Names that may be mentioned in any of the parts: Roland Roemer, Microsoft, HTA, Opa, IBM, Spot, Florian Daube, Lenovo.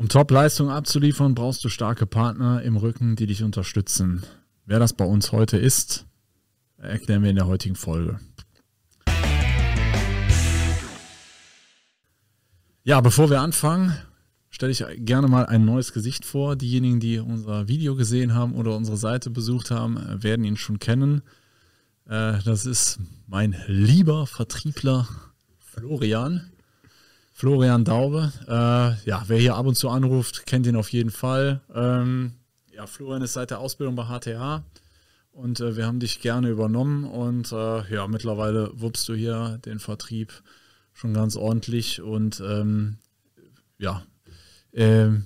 Um Top-Leistung abzuliefern, brauchst du starke Partner im Rücken, die dich unterstützen. Wer das bei uns heute ist, erklären wir in der heutigen Folge. Ja, bevor wir anfangen, stelle ich gerne mal ein neues Gesicht vor. Diejenigen, die unser Video gesehen haben oder unsere Seite besucht haben, werden ihn schon kennen. Das ist mein lieber Vertriebler Florian Daube. Ja, wer hier ab und zu anruft, kennt ihn auf jeden Fall. Ja, Florian ist seit der Ausbildung bei HTA und wir haben dich gerne übernommen und ja, mittlerweile wuppst du hier den Vertrieb schon ganz ordentlich und ja, wir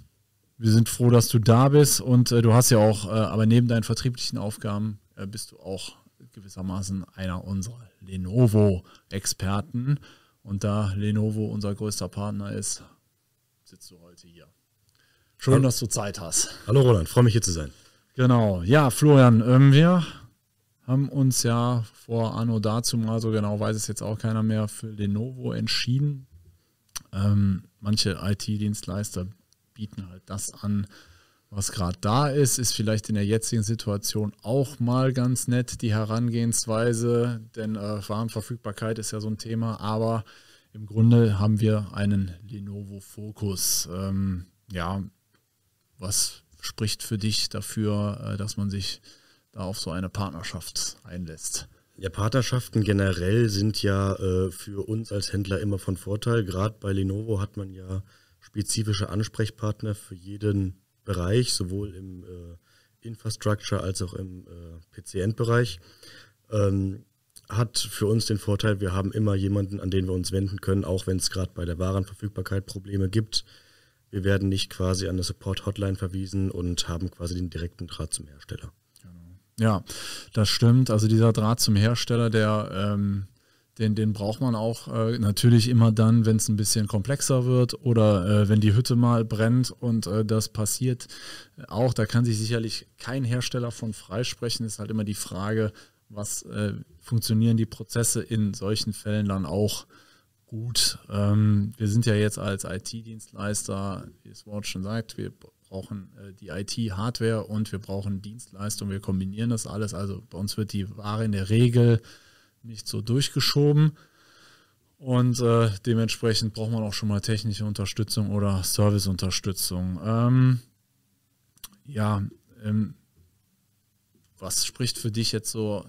sind froh, dass du da bist und du hast ja auch, aber neben deinen vertrieblichen Aufgaben bist du auch gewissermaßen einer unserer Lenovo-Experten und da Lenovo unser größter Partner ist, sitzt du heute hier. Schön, dass du Zeit hast. Hallo Roland, freue mich hier zu sein. Genau, ja Florian, wir haben uns ja vor anno dazu mal, so genau weiß es jetzt auch keiner mehr, für Lenovo entschieden. Manche IT-Dienstleister bieten halt das an, was gerade da ist. Ist vielleicht in der jetzigen Situation auch mal ganz nett, die Herangehensweise, denn Warenverfügbarkeit ist ja so ein Thema, aber im Grunde haben wir einen Lenovo-Fokus. Ja, was spricht für dich dafür, dass man sich da auf so eine Partnerschaft einlässt? Ja, Partnerschaften generell sind ja für uns als Händler immer von Vorteil. Gerade bei Lenovo hat man ja spezifische Ansprechpartner für jeden Bereich, sowohl im Infrastructure als auch im PC-End-Bereich. Hat für uns den Vorteil, wir haben immer jemanden, an den wir uns wenden können, auch wenn es gerade bei der Warenverfügbarkeit Probleme gibt. Wir werden nicht quasi an eine Support-Hotline verwiesen und haben quasi den direkten Draht zum Hersteller. Ja, das stimmt. Also dieser Draht zum Hersteller, den braucht man auch natürlich immer dann, wenn es ein bisschen komplexer wird oder wenn die Hütte mal brennt und das passiert auch. Da kann sich sicherlich kein Hersteller von freisprechen. Ist halt immer die Frage, was funktionieren die Prozesse in solchen Fällen dann auch gut. Wir sind ja jetzt als IT-Dienstleister, wie das Wort schon sagt, wir brauchen die IT-Hardware und wir brauchen Dienstleistung, wir kombinieren das alles. Also bei uns wird die Ware in der Regel nicht so durchgeschoben und dementsprechend braucht man auch schon mal technische Unterstützung oder Serviceunterstützung. Was spricht für dich jetzt so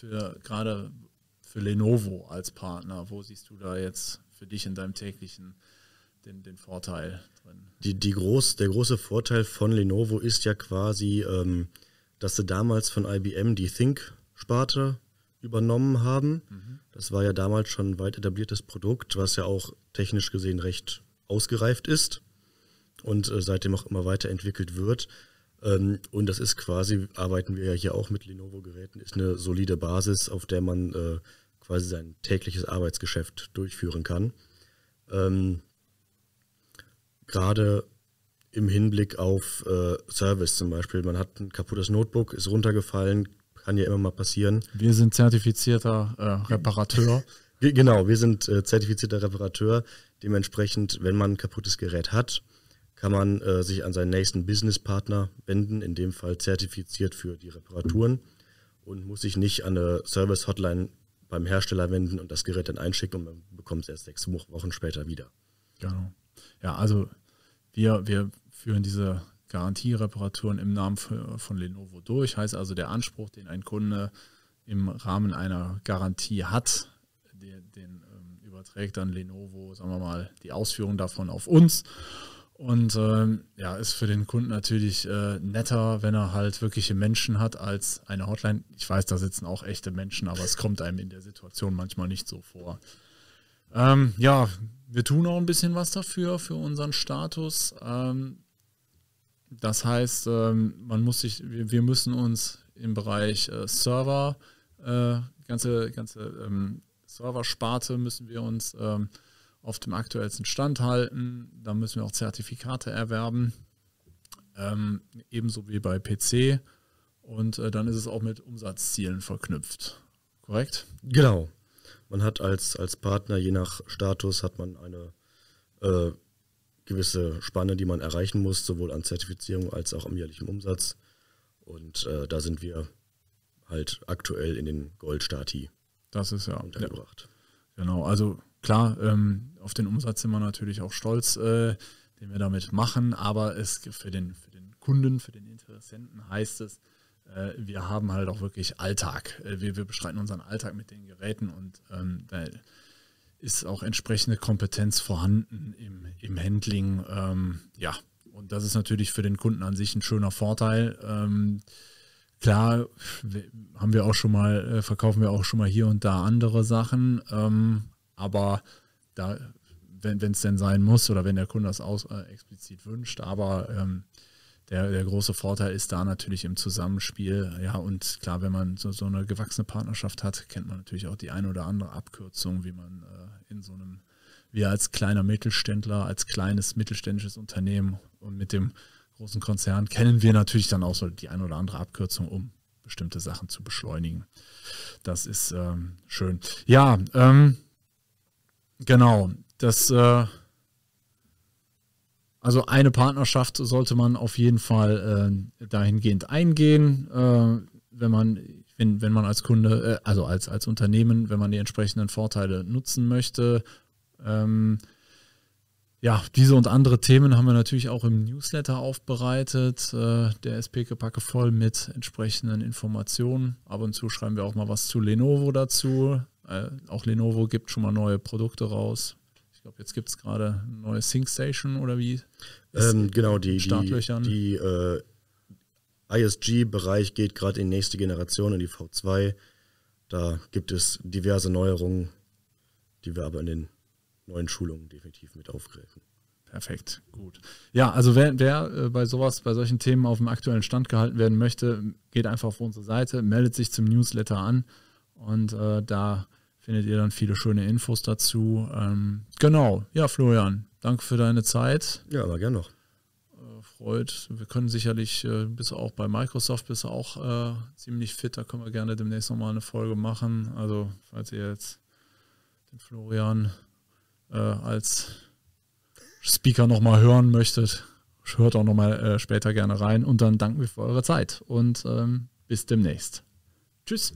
gerade für Lenovo als Partner? Wo siehst du da jetzt für dich in deinem täglichen den Vorteil drin? Der große Vorteil von Lenovo ist ja quasi, dass sie damals von IBM die Think-Sparte übernommen haben. Mhm. Das war ja damals schon ein weit etabliertes Produkt, was ja auch technisch gesehen recht ausgereift ist und seitdem auch immer weiterentwickelt wird. Und das ist quasi, arbeiten wir ja hier auch mit Lenovo-Geräten, ist eine solide Basis, auf der man quasi sein tägliches Arbeitsgeschäft durchführen kann. Gerade im Hinblick auf Service zum Beispiel. Man hat ein kaputtes Notebook, ist runtergefallen, kann ja immer mal passieren. Wir sind zertifizierter Reparateur. Genau, wir sind zertifizierter Reparateur. Dementsprechend, wenn man ein kaputtes Gerät hat, kann man sich an seinen nächsten Businesspartner wenden, in dem Fall zertifiziert für die Reparaturen, und muss sich nicht an eine Service-Hotline beim Hersteller wenden und das Gerät dann einschicken und man bekommt es erst 6 Wochen später wieder. Genau. Ja, also wir führen diese Garantiereparaturen im Namen von Lenovo durch. Heißt also, der Anspruch, den ein Kunde im Rahmen einer Garantie hat, den überträgt dann Lenovo, sagen wir mal, die Ausführung davon auf uns. Und ja, ist für den Kunden natürlich netter, wenn er halt wirkliche Menschen hat als eine Hotline. Ich weiß, da sitzen auch echte Menschen, aber es kommt einem in der Situation manchmal nicht so vor. Ja, wir tun auch ein bisschen was dafür, für unseren Status. Das heißt, wir müssen uns im Bereich Server, ganze Serversparte müssen wir uns auf dem aktuellsten Stand halten. Da müssen wir auch Zertifikate erwerben, ebenso wie bei PC. Und dann ist es auch mit Umsatzzielen verknüpft. Korrekt? Genau. Man hat als Partner, je nach Status, hat man eine gewisse Spanne, die man erreichen muss, sowohl an Zertifizierung als auch am jährlichen Umsatz. Und da sind wir halt aktuell in den Goldstati. Das ist ja untergebracht. Ja, genau, also klar, auf den Umsatz sind wir natürlich auch stolz, den wir damit machen, aber es für den Kunden, für den Interessenten heißt es, wir haben halt auch wirklich Alltag. Wir bestreiten unseren Alltag mit den Geräten und da ist auch entsprechende Kompetenz vorhanden im Handling. Ja, und das ist natürlich für den Kunden an sich ein schöner Vorteil. Klar, verkaufen wir auch schon mal hier und da andere Sachen, aber da, wenn es denn sein muss oder wenn der Kunde das explizit wünscht, aber der große Vorteil ist da natürlich im Zusammenspiel. Ja, und klar, wenn man so eine gewachsene Partnerschaft hat, kennt man natürlich auch die eine oder andere Abkürzung, wie man wir als kleiner Mittelständler, als kleines mittelständisches Unternehmen und mit dem großen Konzern kennen wir natürlich dann auch so die eine oder andere Abkürzung, um bestimmte Sachen zu beschleunigen. Das ist schön. Ja, genau. Also eine Partnerschaft sollte man auf jeden Fall dahingehend eingehen, wenn man als Kunde, also als Unternehmen, wenn man die entsprechenden Vorteile nutzen möchte. Ja, diese und andere Themen haben wir natürlich auch im Newsletter aufbereitet. Der ist pickepacke voll mit entsprechenden Informationen. Ab und zu schreiben wir auch mal was zu Lenovo dazu. Auch Lenovo gibt schon mal neue Produkte raus. Ich glaube, jetzt gibt es gerade eine neue ThinkStation oder wie? Genau, die ISG-Bereich geht gerade in die nächste Generation, in die V2. Da gibt es diverse Neuerungen, die wir aber in den neuen Schulungen definitiv mit aufgreifen. Perfekt, gut. Ja, also wer bei solchen Themen auf dem aktuellen Stand gehalten werden möchte, geht einfach auf unsere Seite, meldet sich zum Newsletter an und da findet ihr dann viele schöne Infos dazu. Genau, ja Florian, danke für deine Zeit. Ja, aber gern noch. Freut, wir können sicherlich, bist du auch bei Microsoft, bist du auch ziemlich fit, da können wir gerne demnächst nochmal eine Folge machen. Also falls ihr jetzt den Florian als Speaker nochmal hören möchtet, hört auch nochmal später gerne rein und dann danken wir für eure Zeit und bis demnächst. Tschüss.